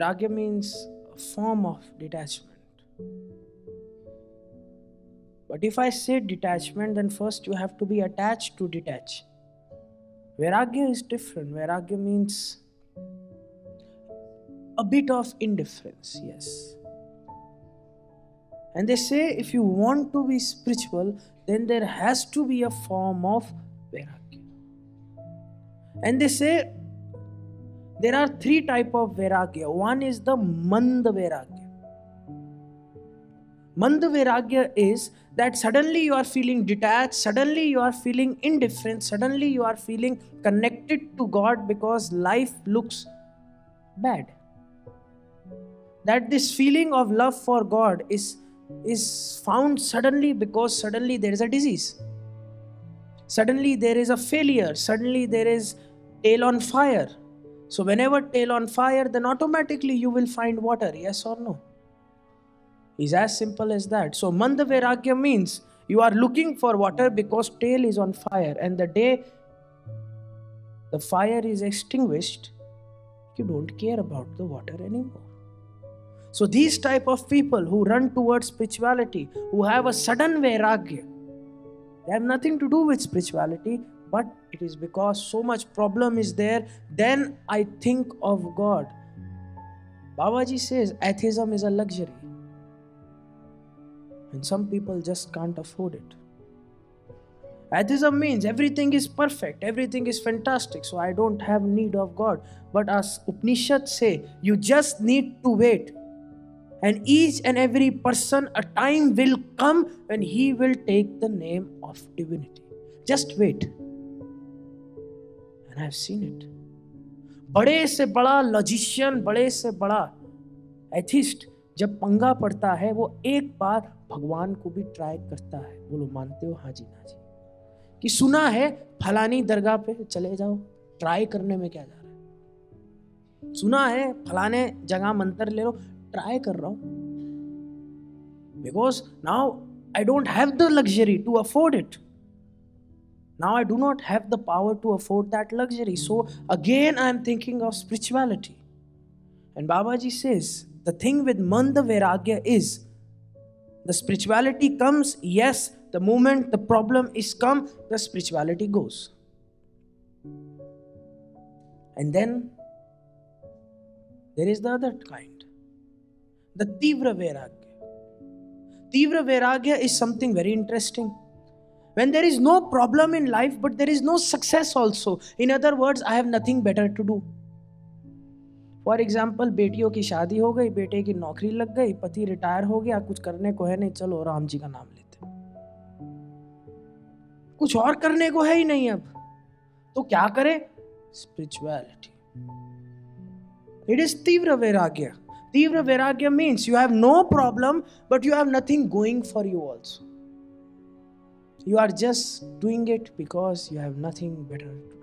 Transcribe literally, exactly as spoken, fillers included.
Vairagya means a form of detachment. But if I say detachment, then first you have to be attached to detach. Vairagya is different. Vairagya means a bit of indifference, yes. And they say if you want to be spiritual, then there has to be a form of Vairagya. And they say there are three types of Vairagya. One is the Manda Vairagya. Manda Vairagya is that suddenly you are feeling detached, suddenly you are feeling indifferent, suddenly you are feeling connected to God because life looks bad. That this feeling of love for God is, is found suddenly because suddenly there is a disease. Suddenly there is a failure, suddenly there is tail on fire. So whenever tail on fire, then automatically you will find water, yes or no? It's as simple as that. So Manda Vairagya means you are looking for water because tail is on fire, and the day the fire is extinguished, you don't care about the water anymore. So these type of people who run towards spirituality, who have a sudden Vairagya, they have nothing to do with spirituality, but it is because so much problem is there, then I think of God. Baba Ji says atheism is a luxury, and some people just can't afford it. Atheism means everything is perfect, everything is fantastic, so I don't have need of God. But as Upanishad say, you just need to wait. And each and every person, a time will come when he will take the name of divinity. Just wait. And I have seen it. Bade se bada logician, bade se bada atheist, जब पंगा पड़ता है वो एक बार भगवान को भी try करता है. बोलो मानते हो? हाँ जी ना जी. कि सुना है फलानी दरगाह पे चले जाओ, ट्राई करने में क्या जा रहा है. सुना है फलाने जगह मंत्र ले लो, ट्राई कर रहा हूं. Because now I don't have the luxury to afford it. Now I do not have the power to afford that luxury. So again I am thinking of spirituality. And Baba ji says the thing with Manda Vairagya is the spirituality comes, yes, the moment the problem is come, the spirituality goes. And then there is the other kind, the Tivra Vairagya. Tivra Vairagya is something very interesting. When there is no problem in life, but there is no success also. In other words, I have nothing better to do. For example बेटियों की शादी हो गई, बेटे की नौकरी लग गई, पति रिटायर हो गया, कुछ करने को है नहीं, चलो राम जी का नाम लेते. कुछ और करने को है ही नहीं अब, तो क्या करें? स्पिरिचुअलिटी. इट इज तीव्र वैराग्य. तीव्र वैराग्य means you have no problem but you have nothing going for you also. You are just doing it because you have nothing better.